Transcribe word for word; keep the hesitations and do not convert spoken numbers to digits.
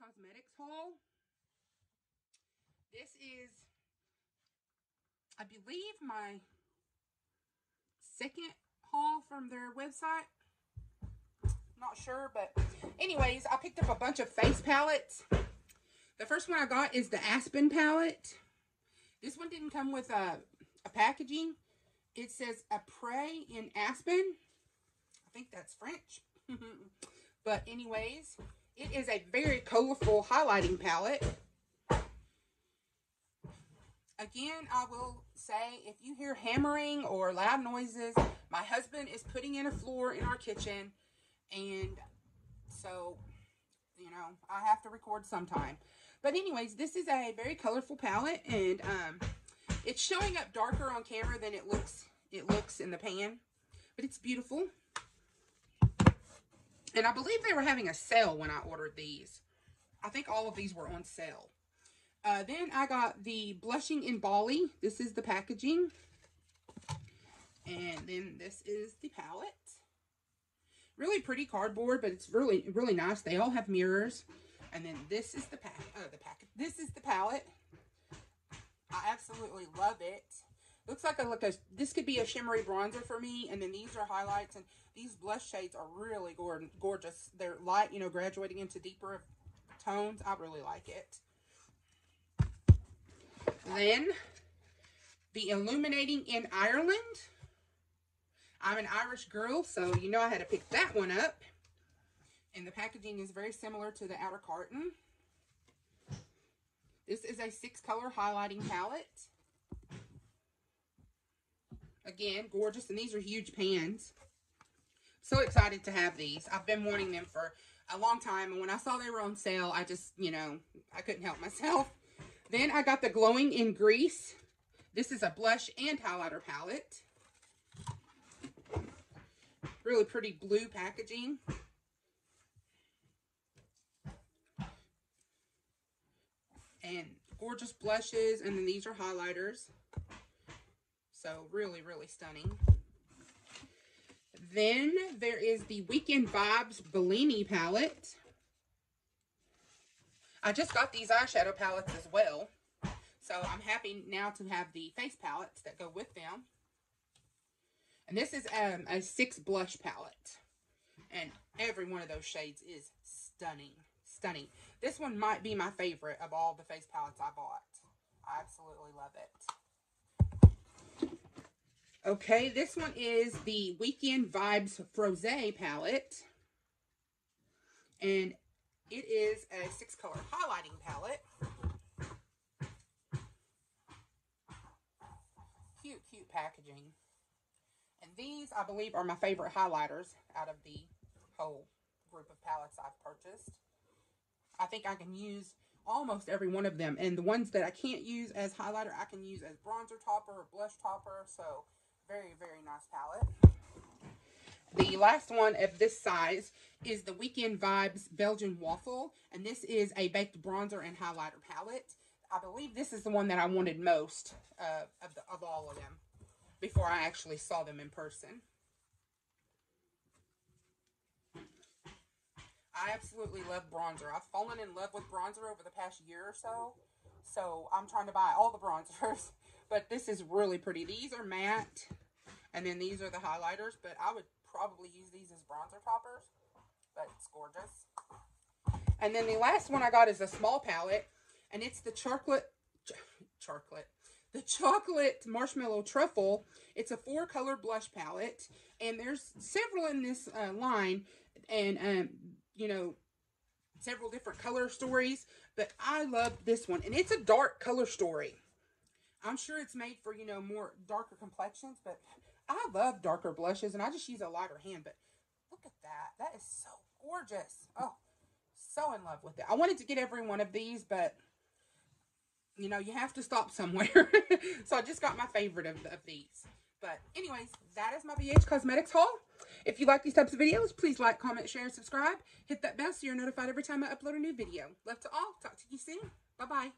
Cosmetics haul. This is, I believe, my second haul from their website. Not sure, but anyways, I picked up a bunch of face palettes. The first one I got is the Aspen palette. This one didn't come with a, a packaging. It says Après in Aspen. I think that's French. But anyways, it is a very colorful highlighting palette. Again, I will say, if you hear hammering or loud noises, my husband is putting in a floor in our kitchen. And so, you know, I have to record sometime. But anyways, this is a very colorful palette. And um, it's showing up darker on camera than it looks, it looks in the pan. But it's beautiful. And I believe they were having a sale when I ordered these. I think all of these were on sale. Uh, then I got the Blushing in Bali. This is the packaging. And then this is the palette. Really pretty cardboard, but it's really, really nice. They all have mirrors. And then this is the pack. Uh, the pack. This is the palette. I absolutely love it. Looks like a, like a, this could be a shimmery bronzer for me. And then these are highlights. And these blush shades are really gorgeous. They're light, you know, graduating into deeper tones. I really like it. Then, the Illuminating in Ireland. I'm an Irish girl, so you know I had to pick that one up. And the packaging is very similar to the outer carton. This is a six-color highlighting palette. Again, gorgeous, and these are huge pans. So excited to have these. I've been wanting them for a long time, and when I saw they were on sale, I just, you know, I couldn't help myself. Then I got the Glowing in Greece. This is a blush and highlighter palette. Really pretty blue packaging. And gorgeous blushes. And then these are highlighters. So really, really stunning. Then there is the Weekend Vibes Bellini palette. I just got these eyeshadow palettes as well, so I'm happy now to have the face palettes that go with them. And this is um, a six blush palette, and every one of those shades is stunning, stunning. This one might be my favorite of all the face palettes I bought. I absolutely love it. Okay, this one is the Weekend Vibes Frosé palette, and it is a six-color highlighting palette. Cute, cute packaging. And these, I believe, are my favorite highlighters out of the whole group of palettes I've purchased. I think I can use almost every one of them. And the ones that I can't use as highlighter, I can use as bronzer topper or blush topper. So, very, very nice palette. The last one of this size is the Weekend Vibes Belgian Waffle, and this is a baked bronzer and highlighter palette. I believe this is the one that I wanted most uh, of, the, of all of them before I actually saw them in person. I absolutely love bronzer. I've fallen in love with bronzer over the past year or so, so I'm trying to buy all the bronzers, but this is really pretty. These are matte, and then these are the highlighters, but I would probably use these as bronzer toppers, but it's gorgeous. And then the last one I got is a small palette, and it's the chocolate ch chocolate the chocolate marshmallow truffle. It's a four color blush palette, and there's several in this uh, line, and um you know, several different color stories, but I love this one, and it's a dark color story. I'm sure it's made for, you know, more darker complexions, but I love darker blushes, and I just use a lighter hand, but look at that. That is so gorgeous. Oh, so in love with it. I wanted to get every one of these, but, you know, you have to stop somewhere. So I just got my favorite of, of these. But anyways, that is my B H Cosmetics haul. If you like these types of videos, please like, comment, share, and subscribe. Hit that bell so you're notified every time I upload a new video. Love to all. Talk to you soon. Bye-bye.